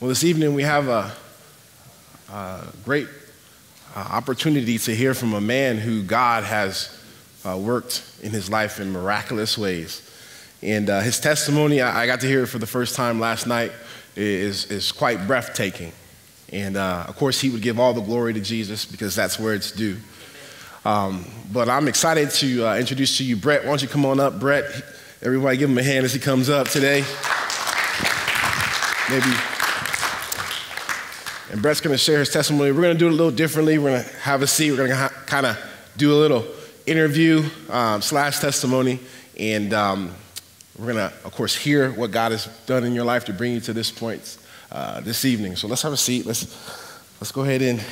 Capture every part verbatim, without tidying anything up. Well, this evening we have a, a great uh, opportunity to hear from a man who God has uh, worked in his life in miraculous ways. And uh, his testimony, I, I got to hear it for the first time last night, is, is quite breathtaking. And uh, of course, he would give all the glory to Jesus because that's where it's due. Um, but I'm excited to uh, introduce to you Brett. Why don't you come on up, Brett? Everybody give him a hand as he comes up today. Maybe. And Brett's going to share his testimony. We're going to do it a little differently. We're going to have a seat. We're going to kind of do a little interview um, slash testimony. And um, we're going to, of course, hear what God has done in your life to bring you to this point uh, this evening. So let's have a seat. Let's, let's go ahead and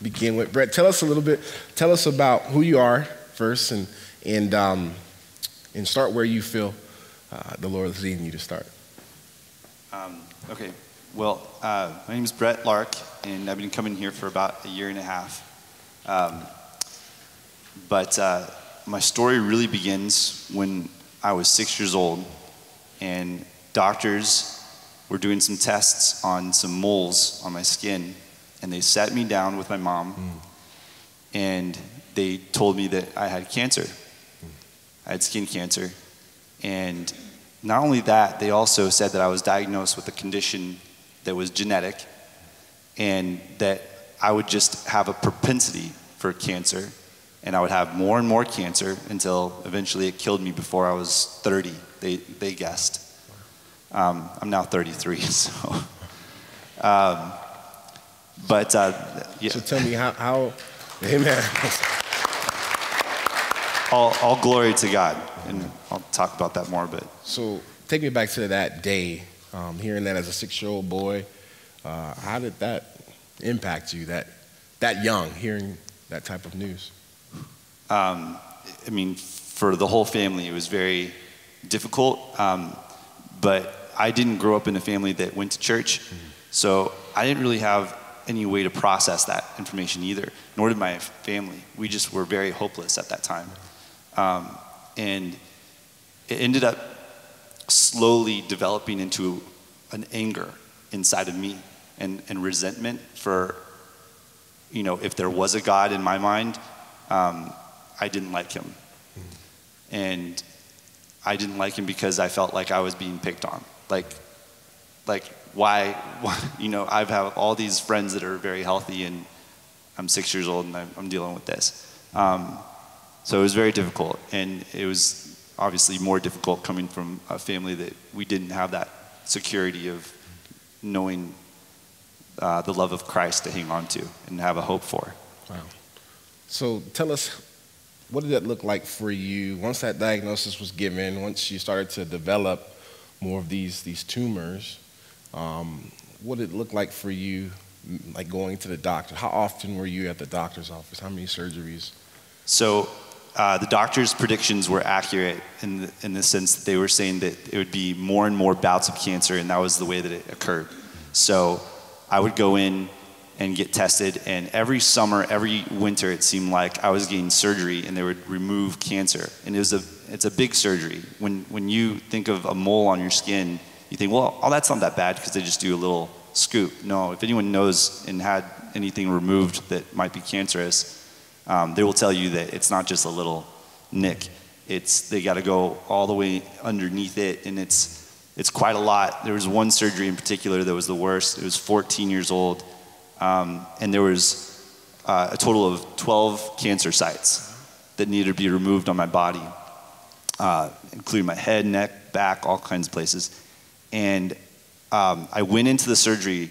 begin with Brett. Tell us a little bit. Tell us about who you are first, and, and, um, and start where you feel uh, the Lord is leading you to start. Um, okay. Well, uh, my name is Brett Lark, and I've been coming here for about a year and a half. Um, but uh, my story really begins when I was six years old, and doctors were doing some tests on some moles on my skin, and they sat me down with my mom, mm. and they told me that I had cancer. Mm. I had skin cancer, and not only that, they also said that I was diagnosed with a condition that was genetic, and that I would just have a propensity for cancer, and I would have more and more cancer until eventually it killed me before I was thirty, they, they guessed. Um, I'm now thirty-three, so. Um, but, uh, yeah. So tell me how, how amen. all, all glory to God, and I'll talk about that more, but. So take me back to that day. Um, hearing that as a six-year-old boy, uh, how did that impact you, that, that young, hearing that type of news? Um, I mean, for the whole family, it was very difficult, um, but I didn't grow up in a family that went to church, mm-hmm. so I didn't really have any way to process that information either, nor did my family. We just were very hopeless at that time. Um, and it ended up slowly developing into an anger inside of me and, and resentment for, you know, if there was a God in my mind, um, I didn't like him. And I didn't like him because I felt like I was being picked on. Like, like why, why you know, I have all these friends that are very healthy and I'm six years old and I'm, I'm dealing with this. Um, so it was very difficult, and it was obviously more difficult coming from a family that we didn't have that security of knowing uh, the love of Christ to hang on to and have a hope for. Wow. So tell us, what did that look like for you once that diagnosis was given, once you started to develop more of these, these tumors, um, what did it look like for you, like going to the doctor? How often were you at the doctor's office? How many surgeries? So. Uh, the doctor's predictions were accurate in the, in the sense that they were saying that it would be more and more bouts of cancer, and that was the way that it occurred. So I would go in and get tested, and every summer, every winter, it seemed like I was getting surgery, and they would remove cancer. And it was a, it's a big surgery. When, when you think of a mole on your skin, you think, well, oh, that's not that bad because they just do a little scoop. No, if anyone knows and had anything removed that might be cancerous, Um, they will tell you that it's not just a little nick. It's, they got to go all the way underneath it, and it's, it's quite a lot. There was one surgery in particular that was the worst. It was fourteen years old, um, and there was uh, a total of twelve cancer sites that needed to be removed on my body, uh, including my head, neck, back, all kinds of places. And um, I went into the surgery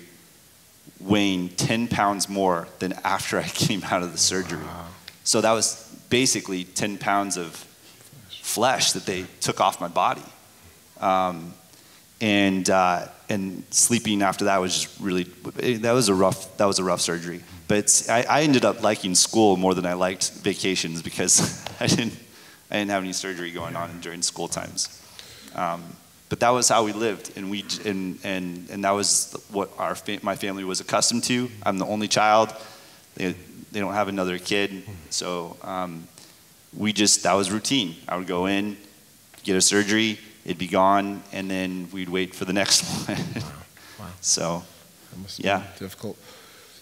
weighing ten pounds more than after I came out of the surgery. Wow. So that was basically ten pounds of flesh that they took off my body. Um, and, uh, and sleeping after that was just really, it, that was a rough, that was a rough surgery. But it's, I, I ended up liking school more than I liked vacations because I didn't, I didn't have any surgery going on during school times. Um, But that was how we lived, and we and and, and that was what our fa my family was accustomed to. I'm the only child; they they don't have another kid, so um, we just that was routine. I would go in, get a surgery, it'd be gone, and then we'd wait for the next one. Wow. Wow. So That must yeah. be difficult.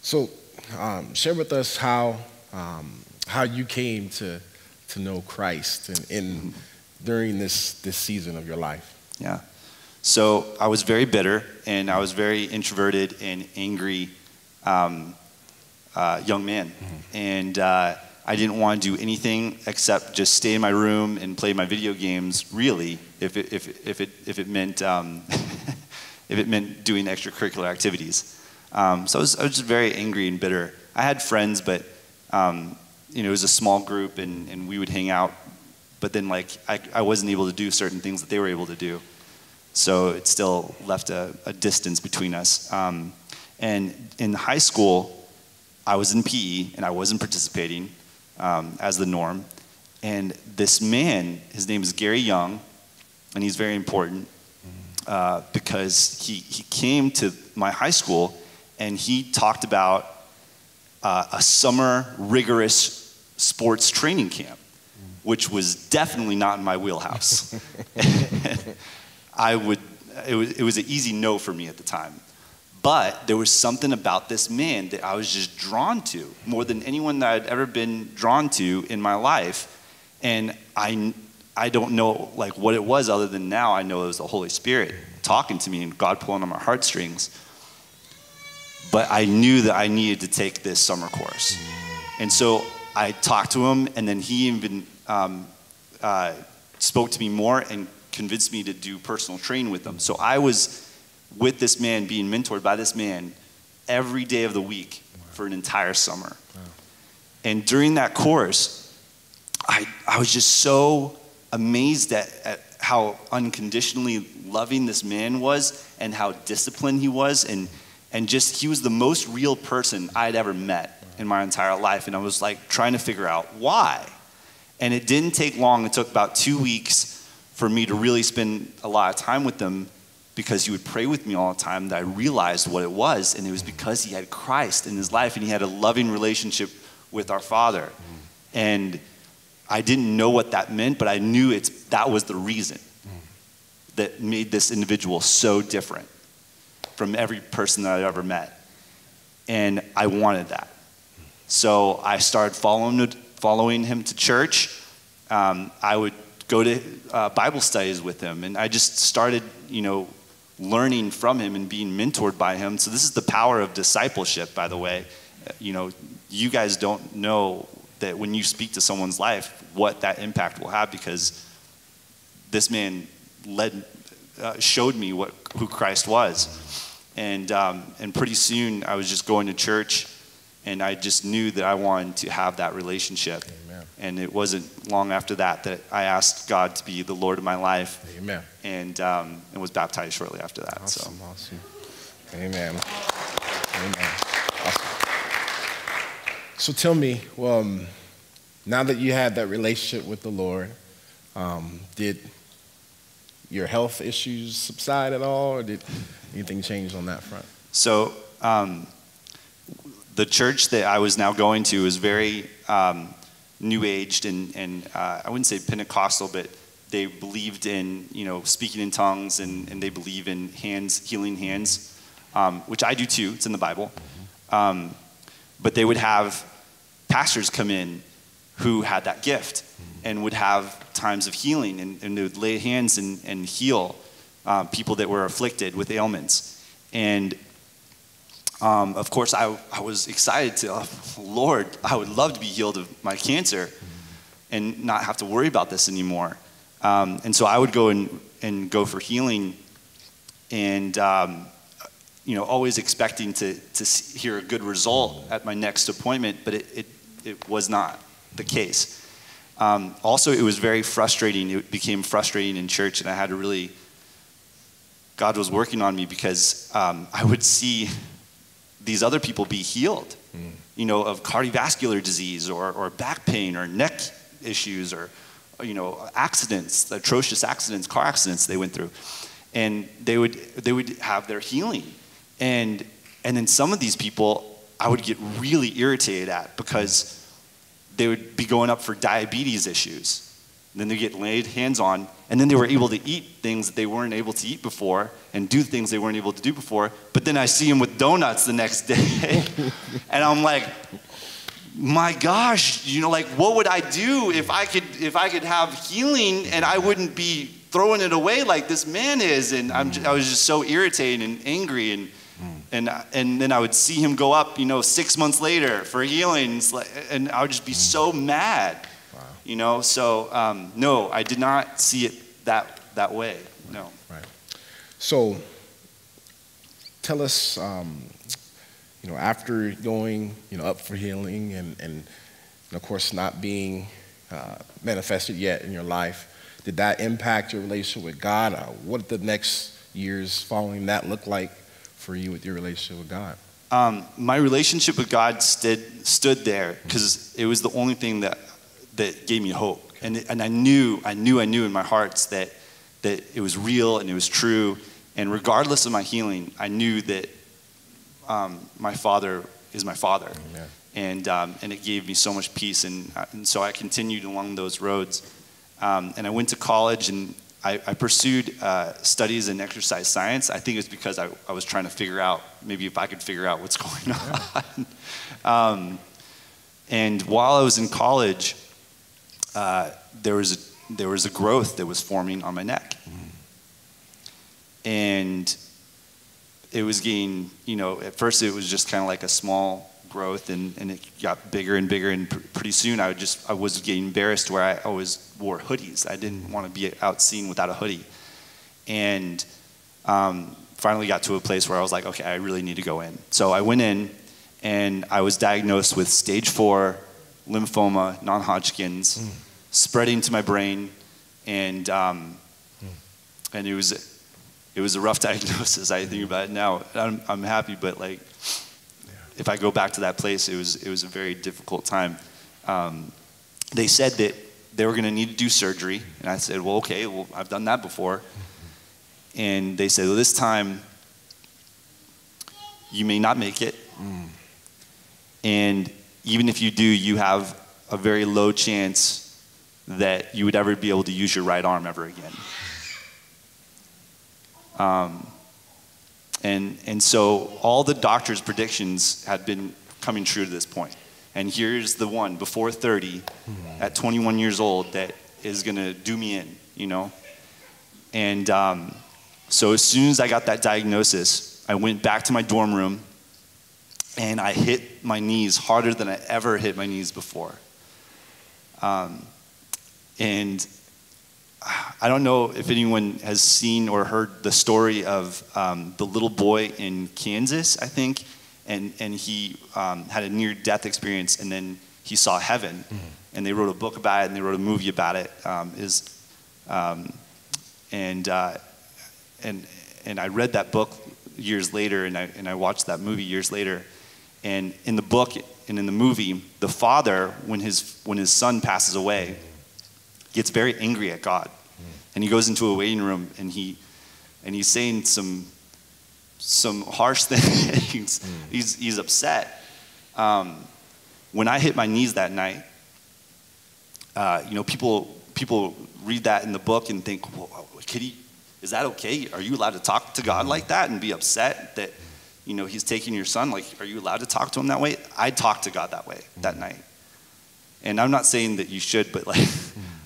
So um, share with us how, um, how you came to, to know Christ and, and mm-hmm. during this, this season of your life. Yeah. So I was very bitter, and I was very introverted and angry um, uh, young man. Mm-hmm. And uh, I didn't want to do anything except just stay in my room and play my video games, really, if it, if, if it, if it meant um, if it meant doing extracurricular activities. Um, so I was, I was just very angry and bitter. I had friends, but um, you know, it was a small group, and, and we would hang out. But then, like, I, I wasn't able to do certain things that they were able to do. So it still left a, a distance between us. Um, and in high school, I was in P E, and I wasn't participating um, as the norm. And this man, his name is Gary Young, and he's very important uh, because he, he came to my high school, and he talked about uh, a summer rigorous sports training camp, which was definitely not in my wheelhouse. I would, it was, it was an easy no for me at the time. But there was something about this man that I was just drawn to, more than anyone that I'd ever been drawn to in my life. And I, I don't know like what it was, other than now I know it was the Holy Spirit talking to me and God pulling on my heartstrings. But I knew that I needed to take this summer course. And so I talked to him, and then he even um, uh, spoke to me more and convinced me to do personal training with him. So I was with this man, being mentored by this man every day of the week for an entire summer. Wow. And during that course, I, I was just so amazed at, at how unconditionally loving this man was, and how disciplined he was, and And just, he was the most real person I'd ever met in my entire life. And I was like trying to figure out why. And it didn't take long. It took about two weeks for me to really spend a lot of time with him, because he would pray with me all the time, that I realized what it was. And it was because he had Christ in his life, and he had a loving relationship with our Father. And I didn't know what that meant, but I knew it's, that was the reason that made this individual so different from every person that I'd ever met. And I wanted that. So I started following, following him to church. Um, I would go to uh, Bible studies with him, and I just started, you know, learning from him and being mentored by him. So this is the power of discipleship, by the way. You know, you guys don't know that when you speak to someone's life, what that impact will have, because this man led, uh, showed me what, who Christ was. And, um, and pretty soon I was just going to church, and I just knew that I wanted to have that relationship. Amen. And it wasn't long after that that I asked God to be the Lord of my life. Amen. And, um, and was baptized shortly after that. Awesome, so. Awesome. Amen. Amen. Awesome. So tell me, well, um, now that you had that relationship with the Lord, um, did your health issues subside at all, or did anything change on that front? So um, the church that I was now going to was very um, new-aged, and, and uh, I wouldn't say Pentecostal, but they believed in, you know, speaking in tongues, and, and they believe in hands, healing hands, um, which I do too. It's in the Bible. Um, but they would have pastors come in who had that gift and would have times of healing, and, and they would lay hands and, and heal uh, people that were afflicted with ailments. And um, of course, I, I was excited to, oh, Lord, I would love to be healed of my cancer and not have to worry about this anymore. Um, and so I would go and, and go for healing, and um, you know, always expecting to, to hear a good result at my next appointment, but it, it, it was not the case. Um, also, it was very frustrating. It became frustrating in church, and I had to really, God was working on me, because um, I would see these other people be healed, mm. you know, of cardiovascular disease, or, or back pain, or neck issues, or, you know, accidents, atrocious accidents, car accidents they went through. And they would, they would have their healing. And, and then some of these people I would get really irritated at, because they would be going up for diabetes issues, And then they get laid hands on, and then they were able to eat things that they weren't able to eat before and do things they weren't able to do before. But then I see them with donuts the next day. And I'm like, my gosh, you know, like what would I do if I could if I could have healing and I wouldn't be throwing it away like this man is? And I'm just, I was just so irritated and angry, and and and then I would see him go up, you know, six months later for healings, and I would just be so mad. You know, so um, no, I did not see it that that way. No. Right. So, tell us, um, you know, after going, you know, up for healing, and and, and of course not being uh, manifested yet in your life, did that impact your relationship with God? Uh, what did the next years following that look like for you with your relationship with God? Um, my relationship with God stood stood there because it was the only thing that. that gave me hope. And, and I knew, I knew, I knew in my hearts that, that it was real and it was true. And regardless of my healing, I knew that um, my Father is my Father. Amen. And, um, and it gave me so much peace. And, and so I continued along those roads. Um, and I went to college, and I, I pursued uh, studies in exercise science. I think it was because I, I was trying to figure out, maybe if I could figure out what's going on. Yeah. um, and while I was in college, Uh, there was a, there was a growth that was forming on my neck, and it was getting, you know, at first it was just kind of like a small growth, and, and it got bigger and bigger, and pr pretty soon I would just I was getting embarrassed where I always wore hoodies. I didn't want to be out seen without a hoodie, and um, finally got to a place where I was like, okay, I really need to go in. So I went in, and I was diagnosed with stage four lymphoma, non-Hodgkin's. Mm. Spreading to my brain, and um, mm. and it was it was a rough diagnosis. I think about it now. I'm I'm happy, but like yeah. if I go back to that place, it was it was a very difficult time. Um, they said that they were going to need to do surgery, and I said, well, okay, well, I've done that before. Mm-hmm. And they said, well, this time you may not make it, mm. and even if you do, you have a very low chance that you would ever be able to use your right arm ever again. Um, and, and so all the doctor's predictions had been coming true to this point. And here's the one before thirty, at twenty-one years old, that is gonna do me in, you know? And um, so as soon as I got that diagnosis, I went back to my dorm room, and I hit my knees harder than I ever hit my knees before. Um, And I don't know if anyone has seen or heard the story of um, the little boy in Kansas, I think, and, and he um, had a near-death experience, and then he saw heaven. Mm-hmm. And they wrote a book about it, and they wrote a movie about it. Um, is, um, and, uh, and, and I read that book years later, and I, and I watched that movie years later. And in the book and in the movie, the father, when his, when his son passes away, gets very angry at God, and he goes into a waiting room, and he, and he's saying some, some harsh things. Mm. he's he's upset. Um, when I hit my knees that night, uh, you know, people people read that in the book and think, well, could he, is that okay? Are you allowed to talk to God like that and be upset that, you know, he's taking your son? Like, are you allowed to talk to him that way? I talked to God that way that night, and I'm not saying that you should, but like.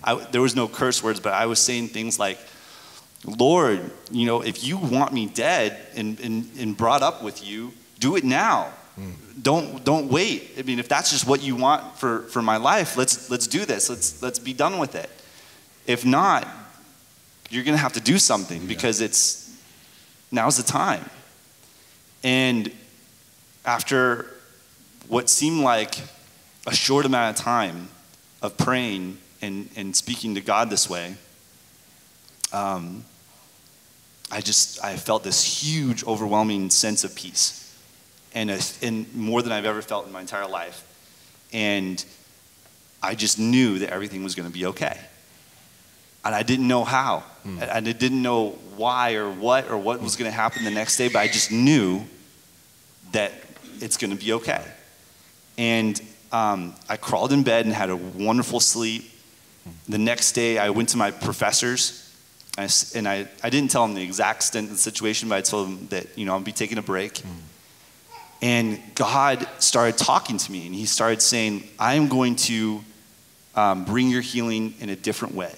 I, there was no curse words, but I was saying things like, Lord, you know, if you want me dead and, and, and brought up with you, do it now. Mm. Don't, don't wait. I mean, if that's just what you want for, for my life, let's, let's do this. Let's, let's be done with it. If not, you're going to have to do something, yeah. because it's, now's the time. And after what seemed like a short amount of time of praying, And, and speaking to God this way, um, I just, I felt this huge, overwhelming sense of peace, and, a, and more than I've ever felt in my entire life. And I just knew that everything was going to be okay. And I didn't know how. Mm. And I didn't know why or what or what was going to happen the next day, but I just knew that it's going to be okay. And um, I crawled in bed and had a wonderful sleep. The next day, I went to my professors, and I, and I, I didn't tell them the exact extent of the situation, but I told them that, you know, I'll be taking a break. Mm. And God started talking to me, and he started saying, I am going to um, bring your healing in a different way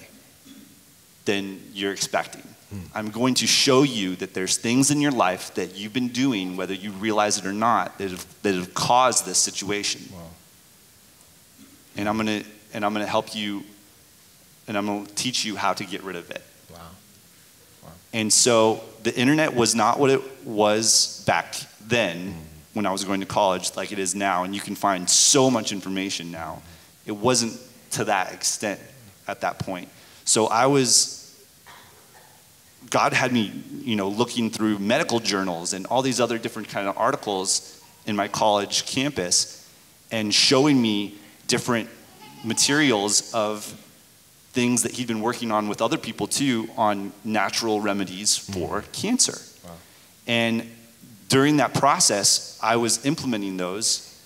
than you're expecting. Mm. I'm going to show you that there's things in your life that you've been doing, whether you realize it or not, that have, that have caused this situation. Wow. And I'm gonna, and I'm gonna help you, and I'm gonna teach you how to get rid of it. Wow. Wow. And so the internet was not what it was back then, mm. when I was going to college, like it is now, and you can find so much information now. It wasn't to that extent at that point. So I was, God had me, you know, looking through medical journals and all these other different kind of articles in my college campus, and showing me different materials of things that he'd been working on with other people too, on natural remedies for mm. cancer. Wow. And during that process, I was implementing those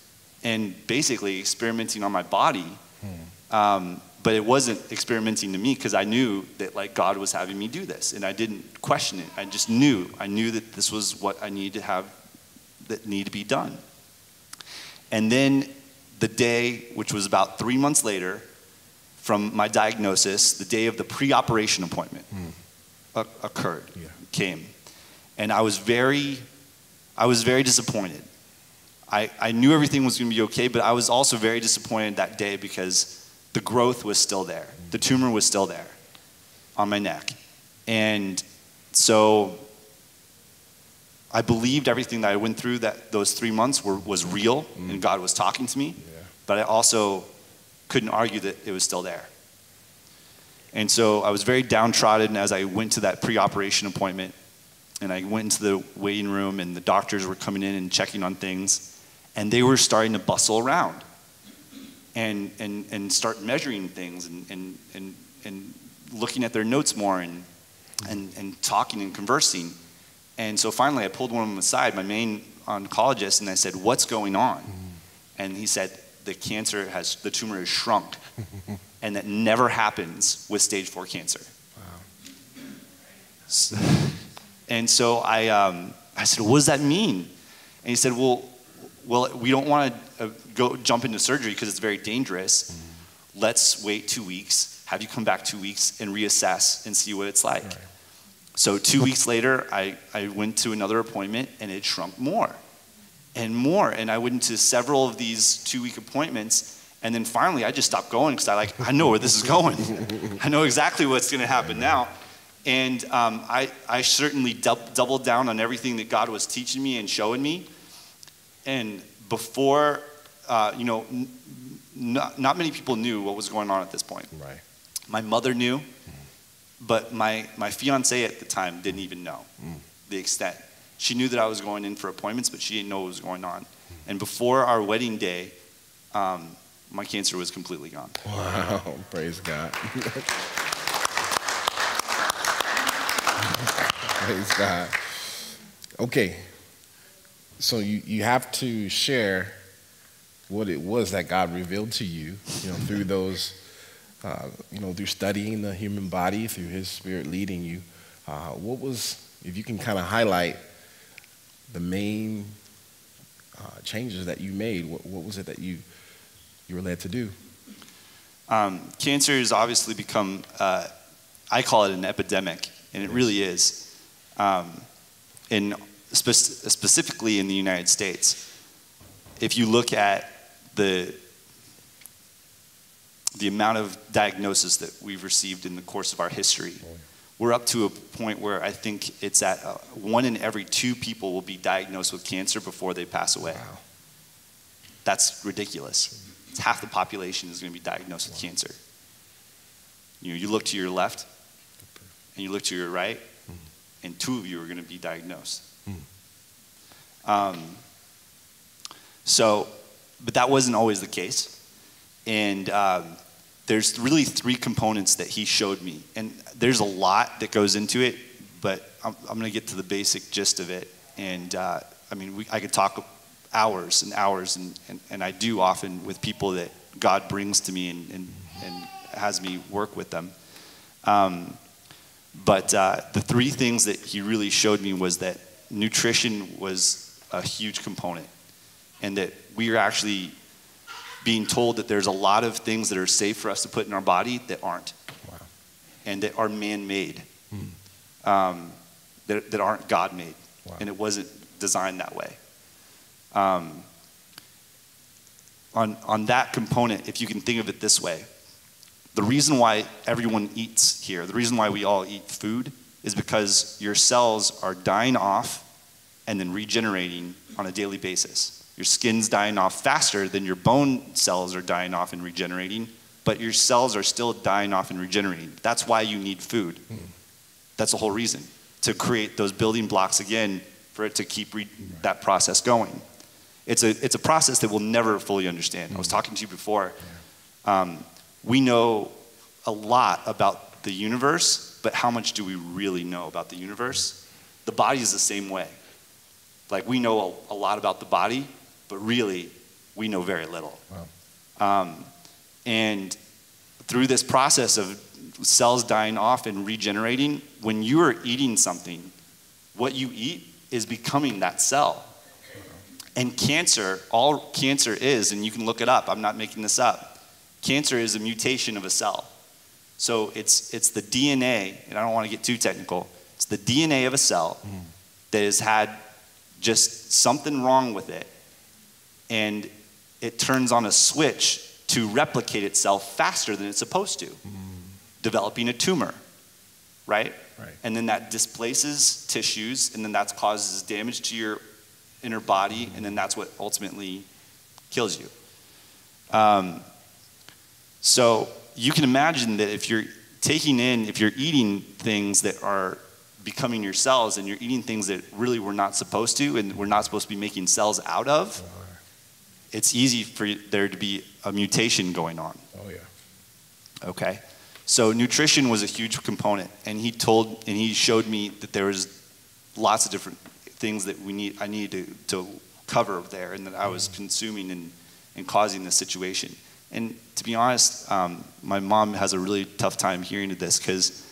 and basically experimenting on my body. Mm. Um, but it wasn't experimenting to me, because I knew that like God was having me do this, and I didn't question it. I just knew. I knew that this was what I needed to have, that needed to be done. And then the day, which was about three months later from my diagnosis, the day of the pre-operation appointment mm. occurred, yeah. came. And I was very... I was very disappointed. I, I knew everything was gonna be okay, but I was also very disappointed that day, because the growth was still there. The tumor was still there on my neck. And so I believed everything that I went through, that those three months were, was real, mm. and God was talking to me, yeah. but I also couldn't argue that it was still there. And so I was very downtrodden as I went to that pre-operation appointment. And I went into the waiting room, and the doctors were coming in and checking on things, and they were starting to bustle around and, and, and start measuring things and, and, and, and looking at their notes more and, and, and talking and conversing. And so finally I pulled one of them aside, my main oncologist, and I said, what's going on? And he said, the cancer has, the tumor has shrunk, and that never happens with stage four cancer. Wow. So, And so I, um, I said, what does that mean? And he said, well, well we don't want to uh, go jump into surgery because it's very dangerous. Mm. Let's wait two weeks, have you come back two weeks and reassess and see what it's like. Right. So two weeks later, I, I went to another appointment, and it shrunk more and more. And I went to several of these two-week appointments, and then finally I just stopped going, because I, like, I know where this is going. I know exactly what's going to happen now. And um, I, I certainly dub doubled down on everything that God was teaching me and showing me. And before, uh, you know, n not, not many people knew what was going on at this point. Right. My mother knew, mm. but my, my fiance at the time didn't even know mm. the extent. She knew that I was going in for appointments, but she didn't know what was going on. Mm. And before our wedding day, um, my cancer was completely gone. Wow, praise God. Praise God. Okay, so you, you have to share what it was that God revealed to you, you know, through those, uh, you know, through studying the human body, through His Spirit leading you. Uh, what was, if you can kind of highlight the main uh, changes that you made, what, what was it that you, you were led to do? Um, cancer has obviously become, uh, I call it an epidemic, and it really is. Um, in spe specifically in the United States, if you look at the the amount of diagnosis that we've received in the course of our history, we're up to a point where I think it's at uh, one in every two people will be diagnosed with cancer before they pass away. Wow. That's ridiculous. It's half the population is going to be diagnosed wow. with cancer. You know, you look to your left, and you look to your right, and two of you are going to be diagnosed. Mm. Um, so, but that wasn't always the case. And um, there's really three components that he showed me. And there's a lot that goes into it, but I'm, I'm going to get to the basic gist of it. And uh, I mean, we, I could talk hours and hours, and, and, and I do often with people that God brings to me and, and, and has me work with them. Um, but uh, the three things that he really showed me was that nutrition was a huge component, and that we are actually being told that there's a lot of things that are safe for us to put in our body that aren't. Wow. And that are man-made, hmm. um, that, that aren't God-made. Wow. And it wasn't designed that way. Um, on, on that component, if you can think of it this way, the reason why everyone eats here, the reason why we all eat food, is because your cells are dying off and then regenerating on a daily basis. Your skin's dying off faster than your bone cells are dying off and regenerating, but your cells are still dying off and regenerating. That's why you need food. Mm. That's the whole reason, to create those building blocks again for it to keep re that process going. It's a, it's a process that we'll never fully understand. Mm. I was talking to you before. Yeah. Um, we know a lot about the universe, but how much do we really know about the universe? The body is the same way. Like, we know a, a lot about the body, but really, we know very little. Wow. Um, and through this process of cells dying off and regenerating, when you are eating something, what you eat is becoming that cell. And cancer, all cancer is, and you can look it up, I'm not making this up, cancer is a mutation of a cell. So it's, it's the D N A, and I don't want to get too technical, it's the D N A of a cell mm. that has had just something wrong with it, and it turns on a switch to replicate itself faster than it's supposed to, mm. developing a tumor, right? right? And then that displaces tissues, and then that causes damage to your inner body, mm. and then that's what ultimately kills you. Um, so you can imagine that if you're taking in, if you're eating things that are becoming your cells, and you're eating things that really we're not supposed to, and we're not supposed to be making cells out of, wow. it's easy for there to be a mutation going on. Oh, yeah. Okay. So nutrition was a huge component, and he told, and he showed me that there was lots of different things that we need, I needed to, to cover there, and that I was consuming and, and causing this situation. And to be honest, um, my mom has a really tough time hearing of this, because,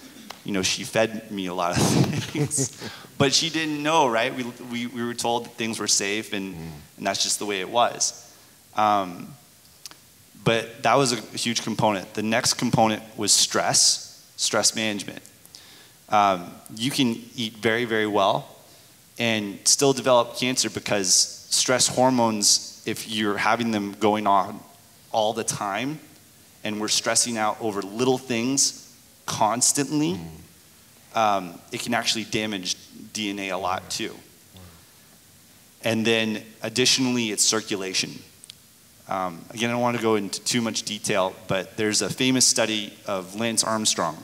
you know, she fed me a lot of things, but she didn't know, right? We, we, we were told that things were safe, and, mm. and that's just the way it was. Um, but that was a huge component. The next component was stress, stress management. Um, you can eat very, very well and still develop cancer, because stress hormones, if you're having them going on all the time, and we're stressing out over little things constantly, mm. um, it can actually damage D N A a lot too. Wow. And then additionally, it's circulation. Um, again, I don't want to go into too much detail, but there's a famous study of Lance Armstrong.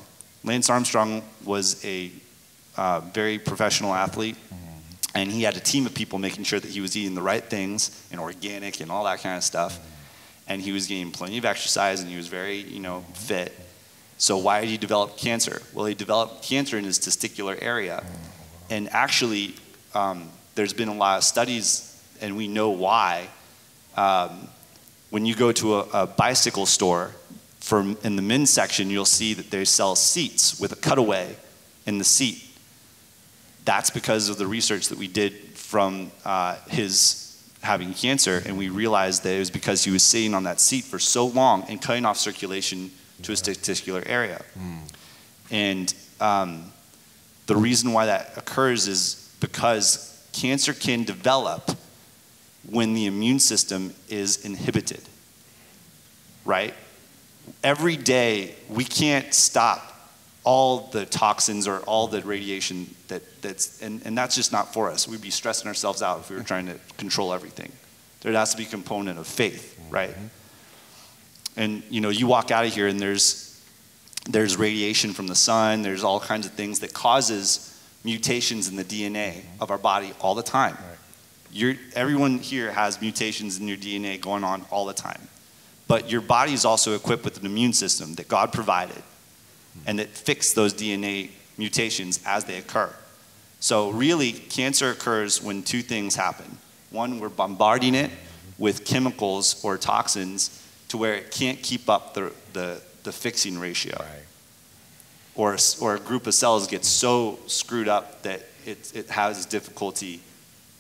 Lance Armstrong was a uh, very professional athlete, mm-hmm. and he had a team of people making sure that he was eating the right things, and organic and all that kind of stuff, and he was getting plenty of exercise, and he was very, you know, fit. So why did he develop cancer? Well, he developed cancer in his testicular area, and actually, um, there's been a lot of studies, and we know why. Um, When you go to a, a bicycle store, for, in the men's section, you'll see that they sell seats with a cutaway in the seat. That's because of the research that we did from uh, his having cancer, and we realized that it was because he was sitting on that seat for so long and cutting off circulation to his testicular area. Mm. And um, the reason why that occurs is because cancer can develop when the immune system is inhibited, right? Every day, we can't stop all the toxins or all the radiation that, that's, and, and that's just not for us. We'd be stressing ourselves out if we were trying to control everything. There has to be a component of faith, right? Mm-hmm. And, you know, you walk out of here and there's, there's radiation from the sun, there's all kinds of things that causes mutations in the D N A of our body all the time. Right. You're, everyone here has mutations in your D N A going on all the time. But your body is also equipped with an immune system that God provided, and that fixes those D N A mutations as they occur. So really, cancer occurs when two things happen. One, we're bombarding it with chemicals or toxins to where it can't keep up the, the, the fixing ratio. Right. Or, or a group of cells gets so screwed up that it, it has difficulty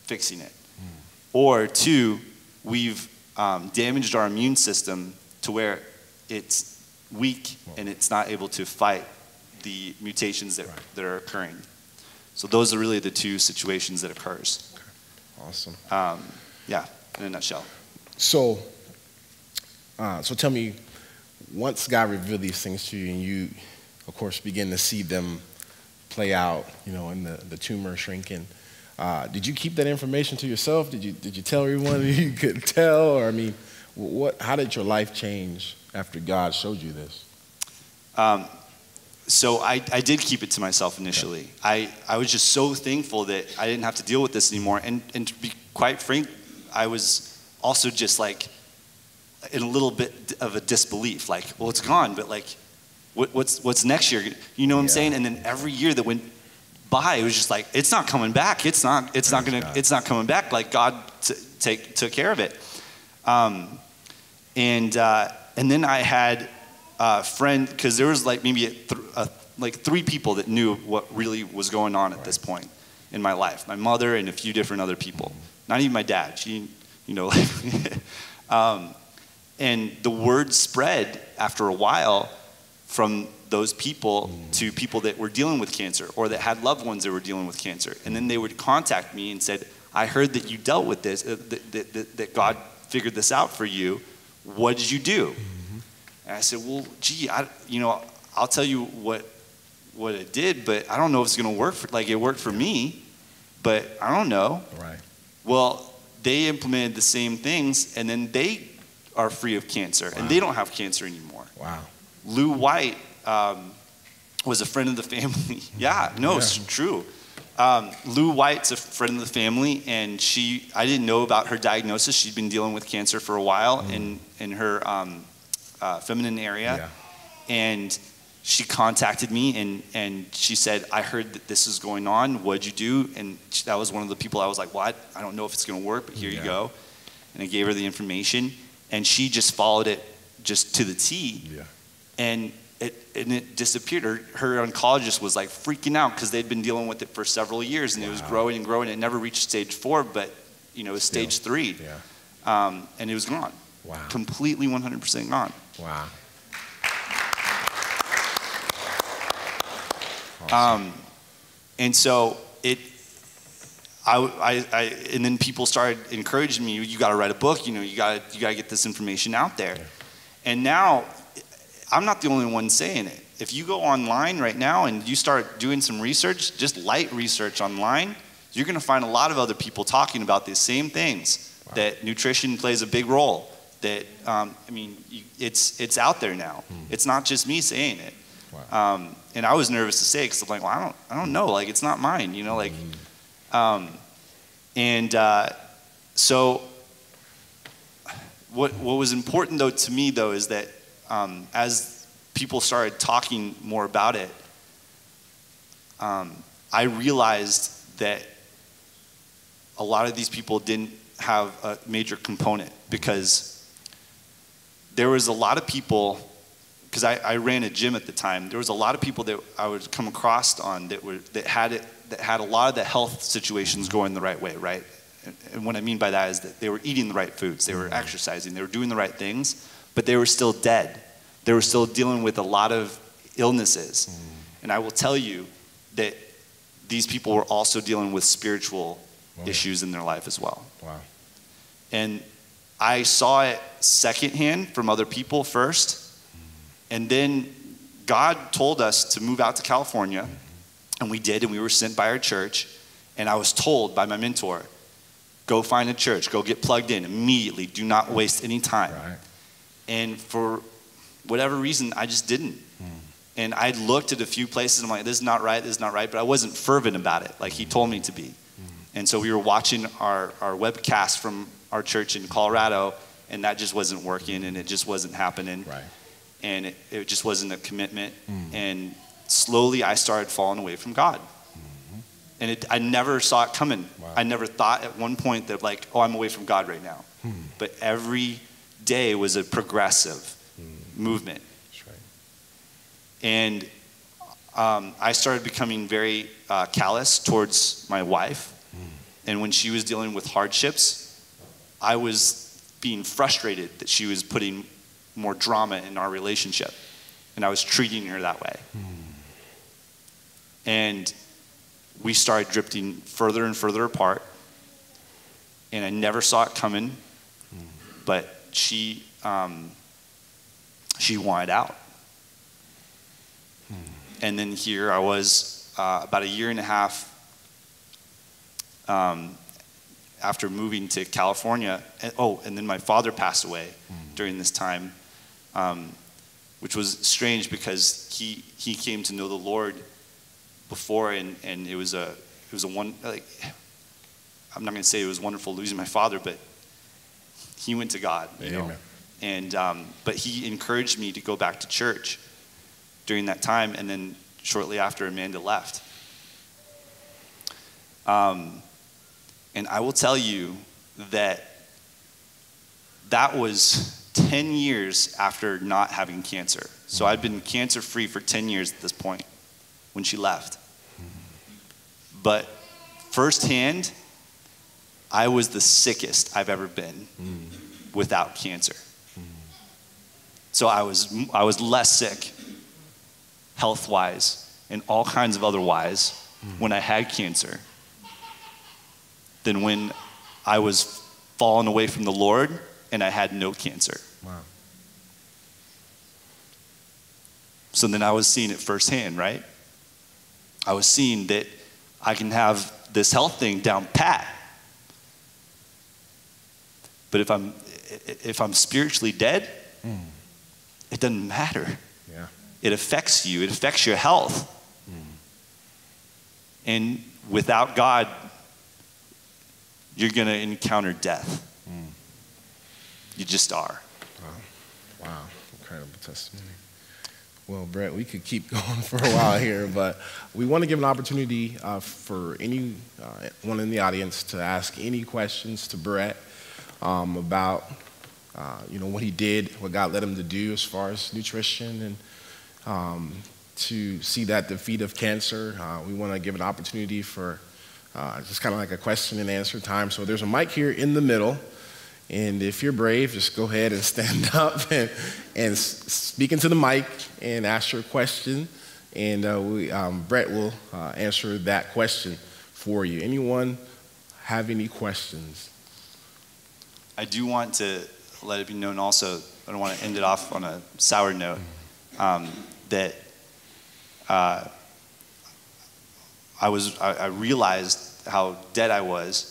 fixing it. Mm. Or two, we've um, damaged our immune system to where it's weak and it's not able to fight the mutations that, right. that are occurring. So those are really the two situations that occurs. Okay. Awesome. Um, yeah, in a nutshell. So, uh, so tell me, once God revealed these things to you and you, of course, begin to see them play out, you know, and the, the tumor shrinking. Uh, did you keep that information to yourself? Did you, did you tell everyone you could tell? Or, I mean, what, how did your life change after God showed you this? Um, so I, I did keep it to myself initially. Okay. I, I was just so thankful that I didn't have to deal with this anymore. And, and to be quite frank, I was also just like in a little bit of a disbelief. Like, well, it's gone, but like, What, what's, what's next year? You know what I'm yeah. saying? And then every year that went by, it was just like, it's not coming back. It's not, it's not gonna, it's not coming back. Like God t take, took care of it. Um, and, uh, and then I had a friend, cause there was like maybe a th a, like three people that knew what really was going on at right. this point in my life. My mother and a few different other people, mm-hmm. not even my dad. She, you know, um, and the word spread after a while from those people to people that were dealing with cancer or that had loved ones that were dealing with cancer. And then they would contact me and said, I heard that you dealt with this, uh, that, that, that God figured this out for you. What did you do? Mm-hmm. And I said, well, gee, I, you know, I'll tell you what, what it did, but I don't know if it's gonna work. For, like it worked for me, but I don't know. Right. Well, they implemented the same things and then they are free of cancer wow. and they don't have cancer anymore. Wow. Lou White um, was a friend of the family. yeah, no, yeah. it's true. Um, Lou White's a friend of the family, and she, I didn't know about her diagnosis. She'd been dealing with cancer for a while mm. in, in her um, uh, feminine area. Yeah. And she contacted me, and, and she said, I heard that this is going on. What'd you do? And she, that was one of the people I was like, what? I don't know if it's going to work, but here yeah. you go. And I gave her the information, and she just followed it just to the T. Yeah. And it, and it disappeared. Her, her oncologist was like freaking out because they'd been dealing with it for several years and wow. it was growing and growing. It never reached stage four, but you know, it was Still. stage three. Yeah. Um, and it was gone. Wow. Completely one hundred percent gone. Wow. Awesome. Um, and so it, I, I, I, and then people started encouraging me, you gotta write a book, you know, you gotta, you gotta get this information out there. Yeah. And now, I'm not the only one saying it. If you go online right now and you start doing some research, just light research online, you're gonna find a lot of other people talking about these same things, wow. that nutrition plays a big role, that, um, I mean, it's, it's out there now. Mm. It's not just me saying it. Wow. Um, and I was nervous to say it because I'm like, well, I don't, I don't know, like it's not mine, you know, like, mm. um, and uh, so what, what was important though to me though is that Um, as people started talking more about it, um, I realized that a lot of these people didn't have a major component because there was a lot of people, because I, I ran a gym at the time, there was a lot of people that I would come across on that were that had it that had a lot of the health situations going the right way, right? And, and what I mean by that is that they were eating the right foods, they were exercising, they were doing the right things, but they were still dead. They were still dealing with a lot of illnesses. Mm. And I will tell you that these people were also dealing with spiritual wow. issues in their life as well. Wow. And I saw it secondhand from other people first. Mm. And then God told us to move out to California. Mm-hmm. And we did, and we were sent by our church. And I was told by my mentor, go find a church, go get plugged in immediately. Do not waste any time. Right. And for whatever reason, I just didn't. Mm. And I looked at a few places, and I'm like, this is not right, this is not right, but I wasn't fervent about it, like he told me to be. Mm. And so we were watching our, our webcast from our church in Colorado, and that just wasn't working, and it just wasn't happening. Right. And it, it just wasn't a commitment. Mm. And slowly, I started falling away from God. Mm-hmm. And it, I never saw it coming. Wow. I never thought at one point that like, oh, I'm away from God right now. Mm. But every day was a progressive mm. movement. That's right. And um, I started becoming very uh, callous towards my wife. Mm. And when she was dealing with hardships, I was being frustrated that she was putting more drama in our relationship. And I was treating her that way. Mm. And we started drifting further and further apart. And I never saw it coming. Mm. But she, um, she wanted out. And then here I was uh, about a year and a half um, after moving to California. And, oh, and then my father passed away mm. during this time, um, which was strange because he he came to know the Lord before, and, and it was a it was a one like I'm not going to say it was wonderful losing my father, but he went to God. Amen. You know? And um, but he encouraged me to go back to church during that time, and then shortly after, Amanda left. Um, and I will tell you that that was ten years after not having cancer. So I'd been cancer-free for ten years at this point when she left. But firsthand, I was the sickest I've ever been mm. without cancer. Mm. So I was, I was less sick health-wise, and all kinds of other-wise, mm. when I had cancer, than when I was falling away from the Lord and I had no cancer. Wow. So then I was seeing it firsthand, right? I was seeing that I can have this health thing down pat, but if I'm, if I'm spiritually dead, mm. it doesn't matter. Yeah. It affects you. It affects your health. Mm. And without God, you're going to encounter death. Mm. You just are. Wow. Wow. Incredible testimony. Well, Brett, we could keep going for a while here, but we want to give an opportunity uh, for anyone uh, in the audience to ask any questions to Brett um, about, uh, you know, what he did, what God led him to do as far as nutrition and Um, to see that defeat of cancer. Uh, we want to give an opportunity for uh, just kind of like a question and answer time. So there's a mic here in the middle. And if you're brave, just go ahead and stand up and, and speak into the mic and ask your question. And uh, we, um, Brett will uh, answer that question for you. Anyone have any questions? I do want to let it be known also, I don't want to end it off on a sour note. Um, that uh, I was, I, I realized how dead I was,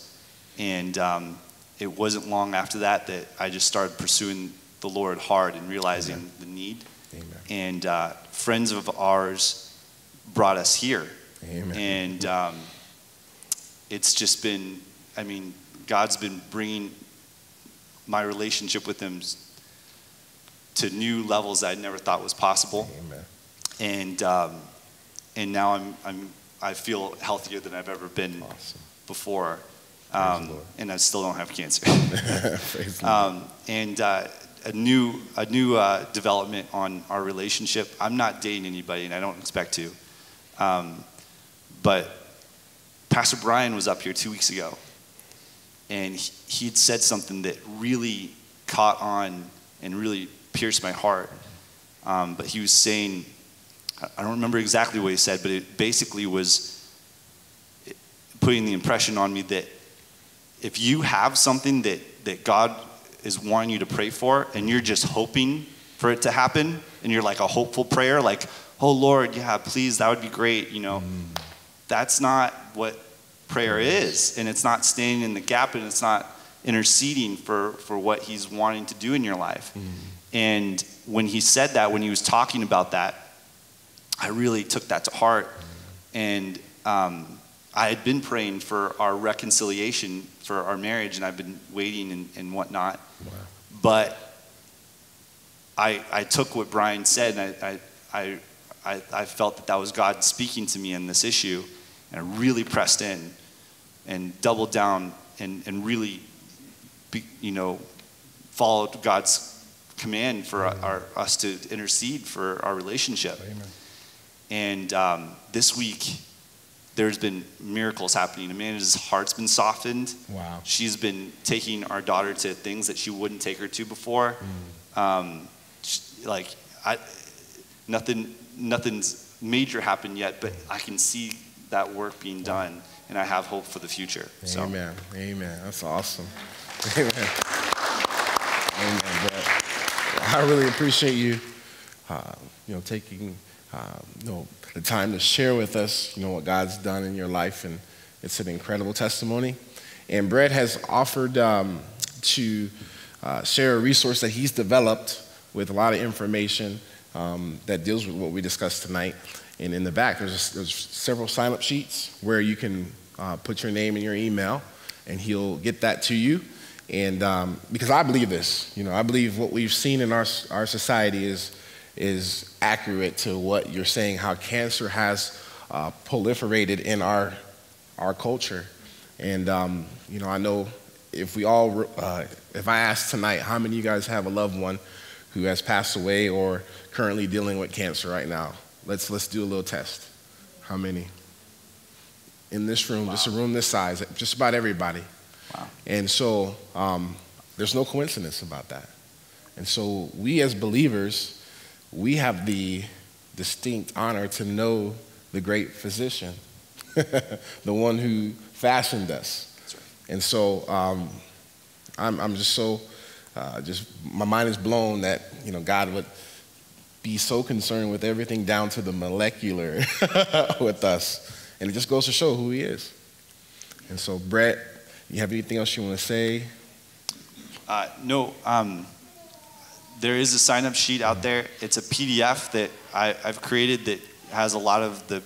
and um, it wasn't long after that that I just started pursuing the Lord hard and realizing Amen. The need. Amen. And uh, friends of ours brought us here. Amen. And um, it's just been, I mean, God's been bringing my relationship with Him to new levels that I never thought was possible. Amen. And um, and now I'm I'm I feel healthier than I've ever been awesome. Before, um, and I still don't have cancer. um, and uh, a new a new uh, development on our relationship. I'm not dating anybody, and I don't expect to. Um, but Pastor Brian was up here two weeks ago, and he had said something that really caught on and really pierced my heart, um, but he was saying, I don't remember exactly what he said, but it basically was putting the impression on me that if you have something that, that God is wanting you to pray for, and you're just hoping for it to happen, and you're like a hopeful prayer, like, oh Lord, yeah, please, that would be great, you know, mm. that's not what prayer is, and it's not standing in the gap, and it's not interceding for, for what He's wanting to do in your life. Mm. And when he said that, when he was talking about that, I really took that to heart. And um, I had been praying for our reconciliation for our marriage, and I've been waiting and, and whatnot. Wow. But I, I took what Brian said, and I, I, I, I felt that that was God speaking to me in this issue. And I really pressed in and doubled down and, and really, be, you know, followed God's command for our, our, us to intercede for our relationship. Amen. And um, this week, there's been miracles happening. Amanda's heart's been softened. Wow. She's been taking our daughter to things that she wouldn't take her to before. Mm. Um, she, like, I, nothing, nothing's major happened yet, but I can see that work being wow. done, and I have hope for the future. Amen. So. Amen. That's awesome. Amen. Amen, Brett. I really appreciate you, uh, you know, taking uh, you know, the time to share with us, you know, what God's done in your life, and it's an incredible testimony. And Brett has offered um, to uh, share a resource that he's developed with a lot of information um, that deals with what we discussed tonight. And in the back, there's, there's several sign-up sheets where you can uh, put your name and your email, and he'll get that to you. And um, because I believe this, you know, I believe what we've seen in our, our society is, is accurate to what you're saying, how cancer has uh, proliferated in our, our culture. And, um, you know, I know if we all, uh, if I asked tonight, how many of you guys have a loved one who has passed away or currently dealing with cancer right now? Let's, let's do a little test. How many? In this room, wow. just a room this size, just about everybody. Wow. And so um, there's no coincidence about that. And so we as believers, we have the distinct honor to know the great physician, the one who fashioned us. That's right. And so um, I'm, I'm just so, uh, just my mind is blown that, you know, God would be so concerned with everything down to the molecular with us. And it just goes to show who he is. And so Brett, you have anything else you want to say? Uh, no, um, there is a sign-up sheet out there. It's a P D F that I, I've created that has a lot of the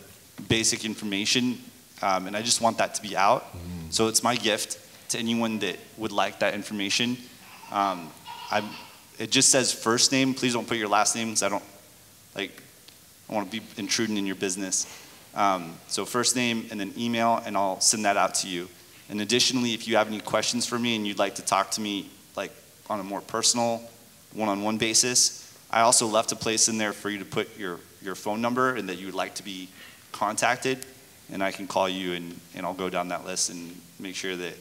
basic information, um, and I just want that to be out. Mm-hmm. So it's my gift to anyone that would like that information. Um, I'm, it just says first name. Please don't put your last name because I don't, like, I don't want to be intruding in your business. Um, so first name and then email, and I'll send that out to you. And additionally, if you have any questions for me and you'd like to talk to me like on a more personal, one-on-one basis, I also left a place in there for you to put your, your phone number and that you would like to be contacted, and I can call you, and, and I'll go down that list and make sure that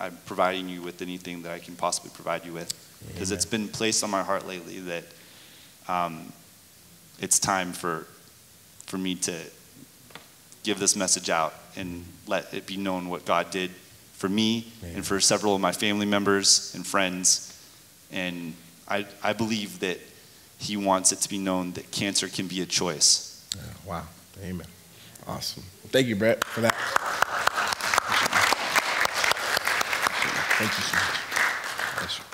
I'm providing you with anything that I can possibly provide you with. Because it's been placed on my heart lately that um, it's time for, for me to give this message out and let it be known what God did for me Amen. And for several of my family members and friends. And I, I believe that he wants it to be known that cancer can be a choice. Yeah, wow. Amen. Awesome. Thank you, Brett, for that. Thank you so much.